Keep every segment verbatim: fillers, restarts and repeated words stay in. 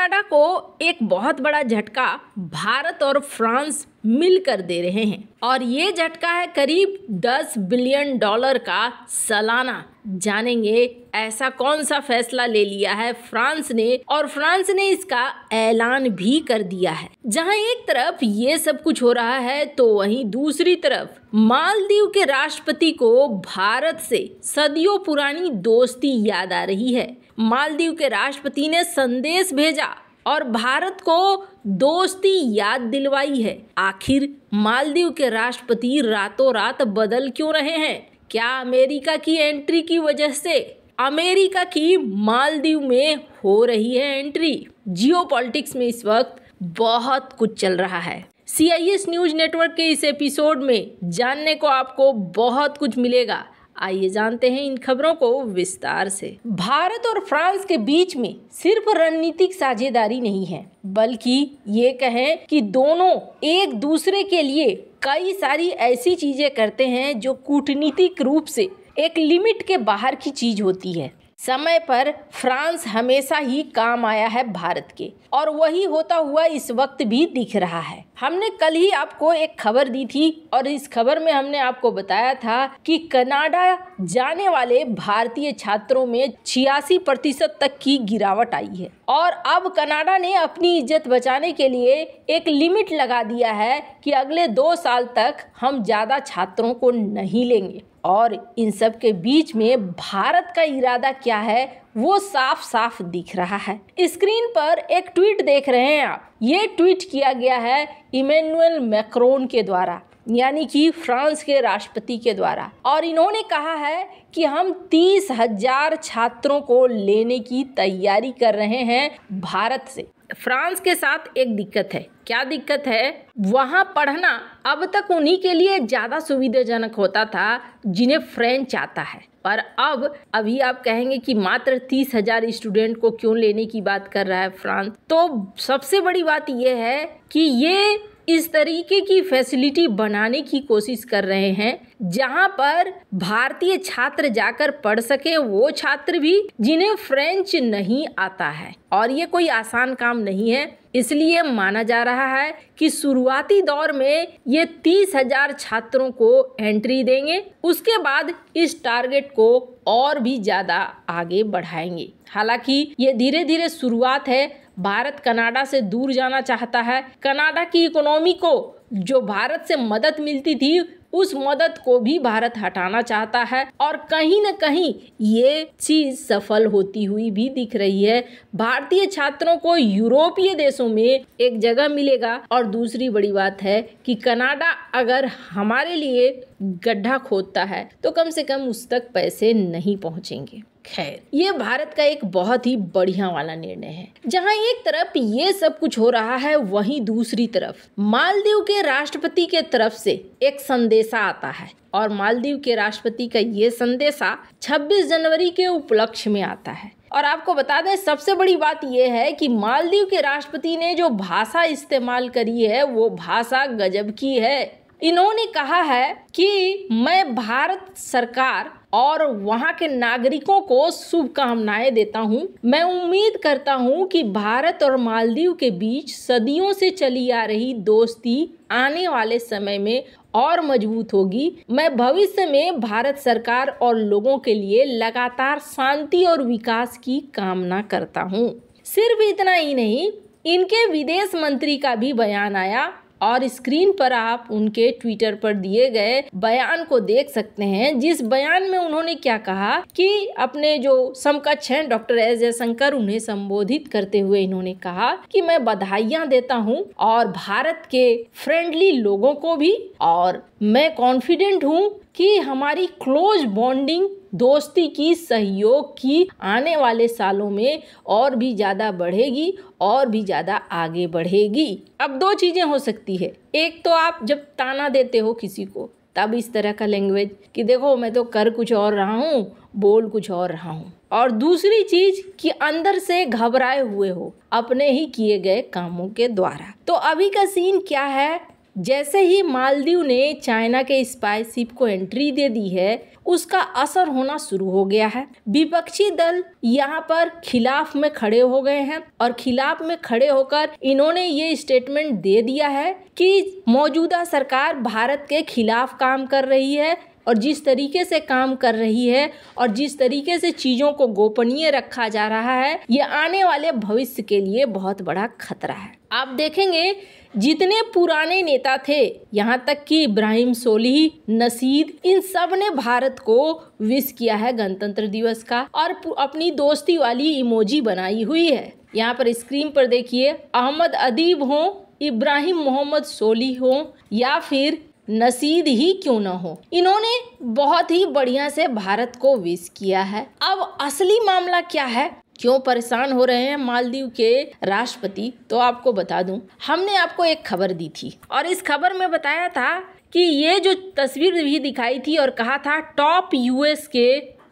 Canada को एक बहुत बड़ा झटका भारत और फ्रांस मिलकर दे रहे हैं और ये झटका है करीब दस बिलियन डॉलर का सालाना। जानेंगे ऐसा कौन सा फैसला ले लिया है फ्रांस ने और फ्रांस ने इसका ऐलान भी कर दिया है। जहां एक तरफ ये सब कुछ हो रहा है तो वहीं दूसरी तरफ मालदीव के राष्ट्रपति को भारत से सदियों पुरानी दोस्ती याद आ रही है। मालदीव के राष्ट्रपति ने संदेश भेजा और भारत को दोस्ती याद दिलवाई है। आखिर मालदीव के राष्ट्रपति रातों रात बदल क्यों रहे हैं? क्या अमेरिका की एंट्री की वजह से अमेरिका की मालदीव में हो रही है एंट्री? जियोपॉलिटिक्स में इस वक्त बहुत कुछ चल रहा है। C I S news network के इस एपिसोड में जानने को आपको बहुत कुछ मिलेगा। आइए जानते हैं इन खबरों को विस्तार से। भारत और फ्रांस के बीच में सिर्फ रणनीतिक साझेदारी नहीं है, बल्कि ये कहें कि दोनों एक दूसरे के लिए कई सारी ऐसी चीजें करते हैं जो कूटनीतिक रूप से एक लिमिट के बाहर की चीज होती है। समय पर फ्रांस हमेशा ही काम आया है भारत के और वही होता हुआ इस वक्त भी दिख रहा है। हमने कल ही आपको एक खबर दी थी और इस खबर में हमने आपको बताया था कि कनाडा जाने वाले भारतीय छात्रों में छियासी प्रतिशत तक की गिरावट आई है और अब कनाडा ने अपनी इज्जत बचाने के लिए एक लिमिट लगा दिया है कि अगले दो साल तक हम ज़्यादा छात्रों को नहीं लेंगे। और इन सब के बीच में भारत का इरादा क्या है वो साफ साफ दिख रहा है। स्क्रीन पर एक ट्वीट देख रहे हैं आप, ये ट्वीट किया गया है इमैनुअल मैक्रोन के द्वारा, यानी कि फ्रांस के राष्ट्रपति के द्वारा, और इन्होंने कहा है कि हम तीस हजार छात्रों को लेने की तैयारी कर रहे हैं भारत से। फ्रांस के साथ एक दिक्कत है। क्या दिक्कत है? वहाँ पढ़ना अब तक उन्हीं के लिए ज़्यादा सुविधाजनक होता था जिन्हें फ्रेंच आता है, पर अब अभी आप कहेंगे कि मात्र तीस हजार स्टूडेंट को क्यों लेने की बात कर रहा है फ्रांस। तो सबसे बड़ी बात यह है कि ये इस तरीके की फैसिलिटी बनाने की कोशिश कर रहे हैं जहां पर भारतीय छात्र जाकर पढ़ सके, वो छात्र भी जिन्हें फ्रेंच नहीं आता है, और ये कोई आसान काम नहीं है। इसलिए माना जा रहा है कि शुरुआती दौर में ये तीस हजार छात्रों को एंट्री देंगे, उसके बाद इस टारगेट को और भी ज़्यादा आगे बढ़ाएंगे। हालांकि ये धीरे धीरे शुरुआत है। भारत कनाडा से दूर जाना चाहता है। कनाडा की इकोनॉमी को जो भारत से मदद मिलती थी उस मदद को भी भारत हटाना चाहता है और कहीं न कहीं ये चीज़ सफल होती हुई भी दिख रही है। भारतीय छात्रों को यूरोपीय देशों में एक जगह मिलेगा और दूसरी बड़ी बात है कि कनाडा अगर हमारे लिए गड्ढा खोदता है तो कम से कम उस तक पैसे नहीं पहुंचेंगे। खैर, ये भारत का एक बहुत ही बढ़िया वाला निर्णय है। जहां एक तरफ ये सब कुछ हो रहा है, वहीं दूसरी तरफ मालदीव के राष्ट्रपति के तरफ से एक संदेशा आता है और मालदीव के राष्ट्रपति का ये संदेशा छब्बीस जनवरी के उपलक्ष्य में आता है। और आपको बता दें, सबसे बड़ी बात यह है कि मालदीव के राष्ट्रपति ने जो भाषा इस्तेमाल करी है वो भाषा गजब की है। इन्होंने कहा है कि मैं भारत सरकार और वहां के नागरिकों को शुभकामनाएं देता हूं। मैं उम्मीद करता हूं कि भारत और मालदीव के बीच सदियों से चली आ रही दोस्ती आने वाले समय में और मजबूत होगी। मैं भविष्य में भारत सरकार और लोगों के लिए लगातार शांति और विकास की कामना करता हूं। सिर्फ इतना ही नहीं, इनके विदेश मंत्री का भी बयान आया और स्क्रीन पर आप उनके ट्विटर पर दिए गए बयान को देख सकते हैं, जिस बयान में उन्होंने क्या कहा कि अपने जो समकक्ष हैं डॉक्टर एस जयशंकर, उन्हें संबोधित करते हुए इन्होंने कहा कि मैं बधाइयां देता हूं और भारत के फ्रेंडली लोगों को भी, और मैं कॉन्फिडेंट हूं कि हमारी क्लोज बॉन्डिंग, दोस्ती की, सहयोग की आने वाले सालों में और भी ज़्यादा बढ़ेगी और भी ज़्यादा आगे बढ़ेगी। अब दो चीज़ें हो सकती है। एक तो आप जब ताना देते हो किसी को तब इस तरह का लैंग्वेज कि देखो मैं तो कर कुछ और रहा हूँ, बोल कुछ और रहा हूँ, और दूसरी चीज कि अंदर से घबराए हुए हो अपने ही किए गए कामों के द्वारा। तो अभी का सीन क्या है जैसे ही मालदीव ने चाइना के स्पाई शिप को एंट्री दे दी है, उसका असर होना शुरू हो गया है। विपक्षी दल यहाँ पर खिलाफ में खड़े हो गए हैं और खिलाफ में खड़े होकर इन्होंने ये स्टेटमेंट दे दिया है कि मौजूदा सरकार भारत के खिलाफ काम कर रही है और जिस तरीके से काम कर रही है और जिस तरीके से चीज़ों को गोपनीय रखा जा रहा है, ये आने वाले भविष्य के लिए बहुत बड़ा खतरा है। आप देखेंगे जितने पुराने नेता थे, यहाँ तक कि इब्राहिम सोलिह, नशीद, इन सब ने भारत को विश किया है गणतंत्र दिवस का और अपनी दोस्ती वाली इमोजी बनाई हुई है। यहाँ पर स्क्रीन पर देखिए, अहमद अदीब हों, इब्राहिम मोहम्मद सोलिह हों या फिर नसीद ही क्यों ना हो, इन्होंने बहुत ही बढ़िया से भारत को विश किया है। अब असली मामला क्या है, क्यों परेशान हो रहे हैं मालदीव के राष्ट्रपति? तो आपको बता दूं, हमने आपको एक खबर दी थी और इस खबर में बताया था कि ये जो तस्वीर भी दिखाई थी और कहा था टॉप यूएस के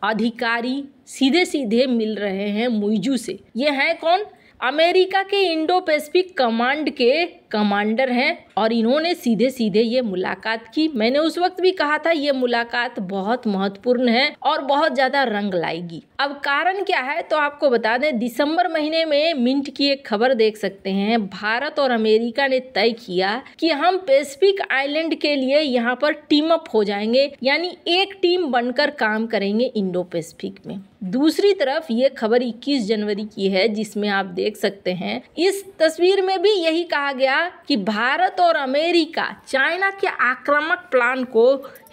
अधिकारी सीधे सीधे मिल रहे हैं मुइजू से, ये हैं कौन? अमेरिका के इंडो पैसिफिक कमांड के कमांडर हैं और इन्होंने सीधे सीधे ये मुलाकात की। मैंने उस वक्त भी कहा था ये मुलाकात बहुत महत्वपूर्ण है और बहुत ज़्यादा रंग लाएगी। अब कारण क्या है तो आपको बता दें, दिसंबर महीने में मिंट की एक खबर देख सकते हैं, भारत और अमेरिका ने तय किया कि हम पैसिफिक आइलैंड के लिए यहाँ पर टीम अप हो जाएंगे, यानी एक टीम बनकर काम करेंगे इंडो पैसिफिक में। दूसरी तरफ ये खबर इक्कीस जनवरी की है जिसमें आप देख सकते हैं, इस तस्वीर में भी यही कहा गया कि भारत और अमेरिका चाइना के आक्रामक प्लान को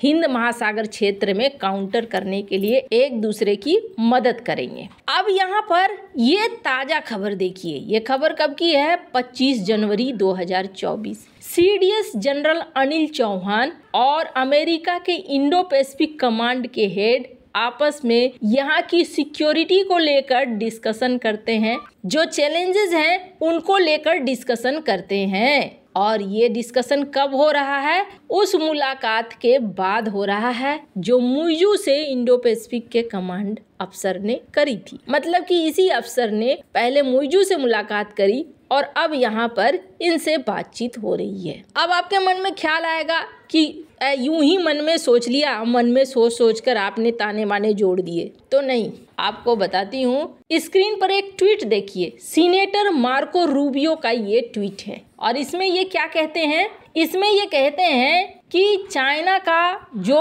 हिंद महासागर क्षेत्र में काउंटर करने के लिए एक दूसरे की मदद करेंगे। अब यहाँ पर ये ताजा खबर देखिए, ये खबर कब की है? पच्चीस जनवरी दो हज़ार चौबीस। सीडीएस जनरल अनिल चौहान और अमेरिका के इंडो पैसिफिक कमांड के हेड आपस में यहाँ की सिक्योरिटी को लेकर डिस्कशन करते हैं, जो चैलेंजेस हैं उनको लेकर डिस्कशन करते हैं और ये डिस्कशन कब हो रहा है? उस मुलाकात के बाद हो रहा है जो मुइजू से इंडो पैसिफिक के कमांड अफसर ने करी थी। मतलब कि इसी अफसर ने पहले मुइजू से मुलाकात करी और अब यहाँ पर इनसे बातचीत हो रही है। अब आपके मन में ख्याल आएगा कि यूं ही मन में सोच लिया, मन में सोच सोच कर आपने ताने बाने जोड़ दिए, तो नहीं। आपको बताती हूँ, स्क्रीन पर एक ट्वीट देखिए, सीनेटर मार्को रूबियो का ये ट्वीट है और इसमें ये क्या कहते हैं? इसमें ये कहते हैं कि चाइना का जो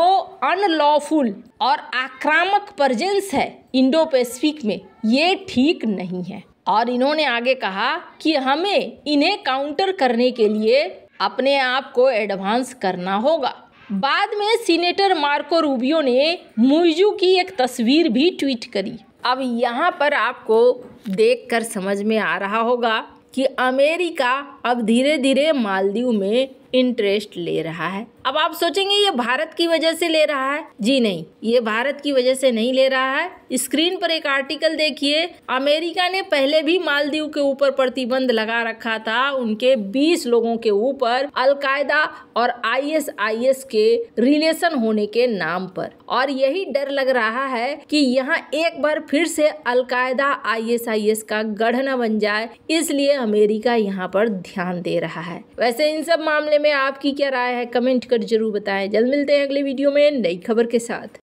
अनलॉफुल और आक्रामक प्रेजेंस है इंडो पैसिफिक में, ये ठीक नहीं है और इन्होंने आगे कहा कि हमें इन्हें काउंटर करने के लिए अपने आप को एडवांस करना होगा। बाद में सीनेटर मार्को रूबियो ने मुइजू की एक तस्वीर भी ट्वीट करी। अब यहाँ पर आपको देखकर समझ में आ रहा होगा कि अमेरिका अब धीरे धीरे मालदीव में इंटरेस्ट ले रहा है। अब आप सोचेंगे ये भारत की वजह से ले रहा है, जी नहीं, ये भारत की वजह से नहीं ले रहा है। स्क्रीन पर एक आर्टिकल देखिए, अमेरिका ने पहले भी मालदीव के ऊपर प्रतिबंध लगा रखा था, उनके बीस लोगों के ऊपर अलकायदा और आईएसआईएस के रिलेशन होने के नाम पर, और यही डर लग रहा है कि यहाँ एक बार फिर से अलकायदा आईएसआईएस का गढ़ न बन जाए, इसलिए अमेरिका यहाँ पर ध्यान दे रहा है। वैसे इन सब मामले में आपकी क्या राय है, कमेंट कर जरूर बताएं। जल्द मिलते हैं अगले वीडियो में नई खबर के साथ।